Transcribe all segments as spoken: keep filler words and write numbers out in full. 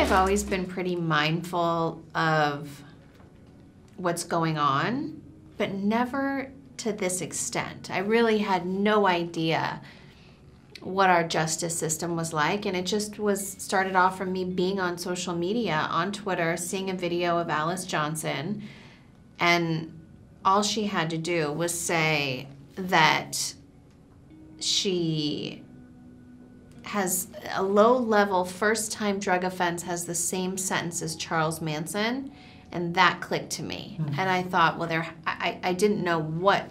I've always been pretty mindful of what's going on, but never to this extent. I really had no idea what our justice system was like, and it just was started off from me being on social media, on Twitter, seeing a video of Alice Johnson, and all she had to do was say that she has a low-level first-time drug offense, has the same sentence as Charles Manson, and that clicked to me. Mm-hmm. And I thought, well, there, I, I didn't know what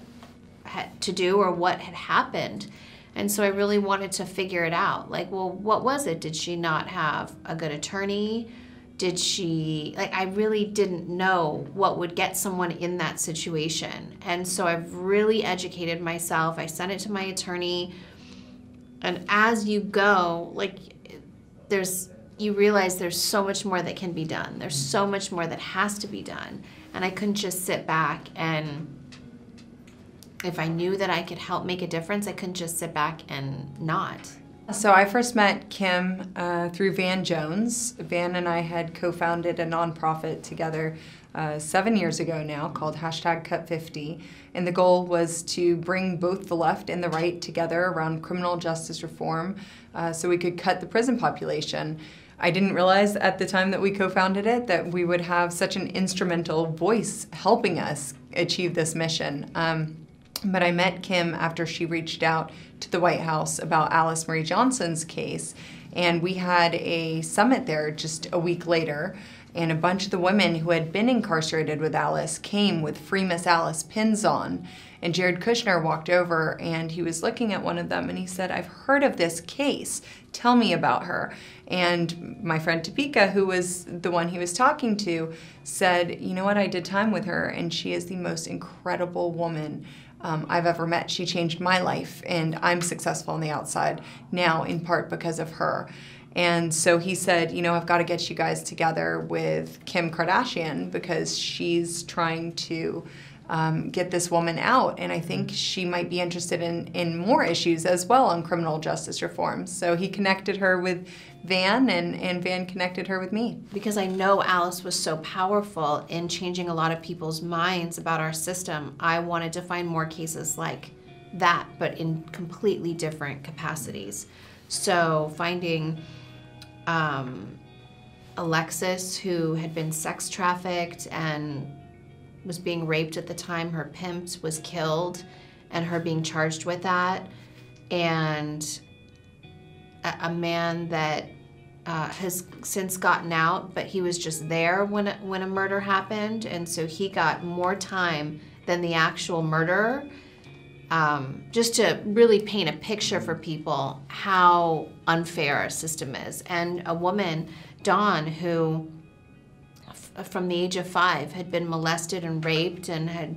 had to do or what had happened. And so I really wanted to figure it out. Like, well, what was it? Did she not have a good attorney? Did she, like, I really didn't know what would get someone in that situation. And so I've really educated myself. I sent it to my attorney. And as you go, like, there's, you realize there's so much more that can be done. There's so much more that has to be done. And I couldn't just sit back and, if I knew that I could help make a difference, I couldn't just sit back and not. So I first met Kim uh, through Van Jones. Van and I had co-founded a nonprofit together uh, seven years ago now called hashtag Cut fifty. And the goal was to bring both the left and the right together around criminal justice reform uh, so we could cut the prison population. I didn't realize at the time that we co-founded it that we would have such an instrumental voice helping us achieve this mission. Um, But I met Kim after she reached out to the White House about Alice Marie Johnson's case, and we had a summit there just a week later, and a bunch of the women who had been incarcerated with Alice came with Free Miss Alice pins on, and Jared Kushner walked over, and he was looking at one of them, and he said, "I've heard of this case. Tell me about her." And my friend Topeka, who was the one he was talking to, said, "You know what, I did time with her, and she is the most incredible woman Um, I've ever met. She changed my life, and I'm successful on the outside now in part because of her." And so he said, "You know, I've got to get you guys together with Kim Kardashian because she's trying to um, get this woman out, and I think she might be interested in, in more issues as well on criminal justice reform." So he connected her with Van, and, and Van connected her with me. Because I know Alice was so powerful in changing a lot of people's minds about our system, I wanted to find more cases like that, but in completely different capacities. So finding um, Alexis, who had been sex trafficked and was being raped at the time, her pimp was killed, and her being charged with that, and a man that uh, has since gotten out, but he was just there when a, when a murder happened, and so he got more time than the actual murderer. Um, just to really paint a picture for people how unfair our system is. And a woman, Dawn, who f from the age of five had been molested and raped and had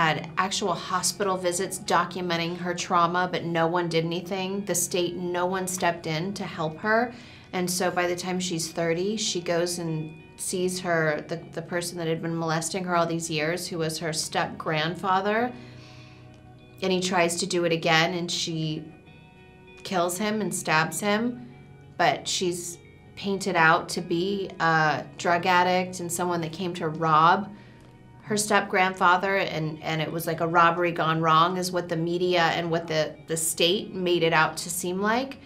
had actual hospital visits documenting her trauma, but no one did anything. The state, no one stepped in to help her. And so by the time she's thirty, she goes and sees her, the, the person that had been molesting her all these years, who was her step-grandfather, and he tries to do it again, and she kills him and stabs him, but she's painted out to be a drug addict and someone that came to rob her step-grandfather, and, and it was like a robbery gone wrong is what the media and what the, the state made it out to seem like,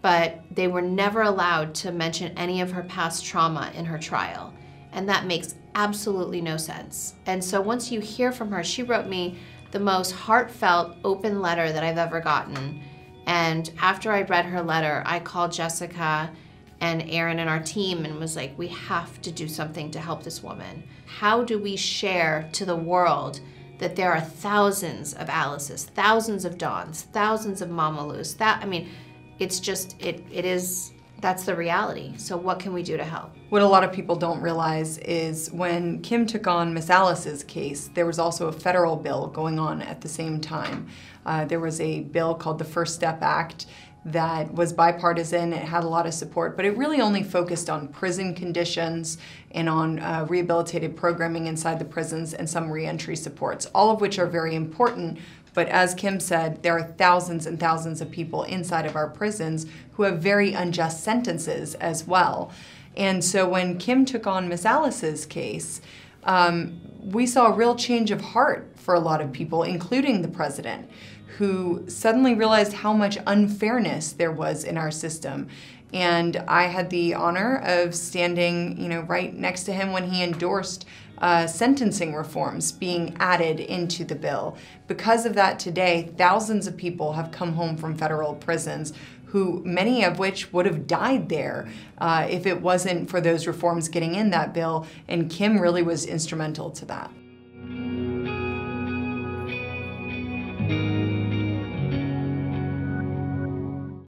but they were never allowed to mention any of her past trauma in her trial, and that makes absolutely no sense. And so once you hear from her, she wrote me the most heartfelt open letter that I've ever gotten, and after I read her letter, I called Jessica and Aaron and our team and was like, we have to do something to help this woman. How do we share to the world that there are thousands of Alice's, thousands of Dawns, thousands of Mamaloos? That, I mean, it's just, it, it is, that's the reality. So what can we do to help? What a lot of people don't realize is when Kim took on Miss Alice's case, there was also a federal bill going on at the same time. Uh, there was a bill called the First Step Act that was bipartisan, it had a lot of support, but it really only focused on prison conditions and on uh, rehabilitative programming inside the prisons and some reentry supports, all of which are very important. But as Kim said, there are thousands and thousands of people inside of our prisons who have very unjust sentences as well. And so when Kim took on Miss Alice's case, um, we saw a real change of heart for a lot of people, including the president, who suddenly realized how much unfairness there was in our system. And I had the honor of standing, you know, right next to him when he endorsed uh, sentencing reforms being added into the bill. Because of that, today, thousands of people have come home from federal prisons, who many of which would have died there uh, if it wasn't for those reforms getting in that bill, and Kim really was instrumental to that.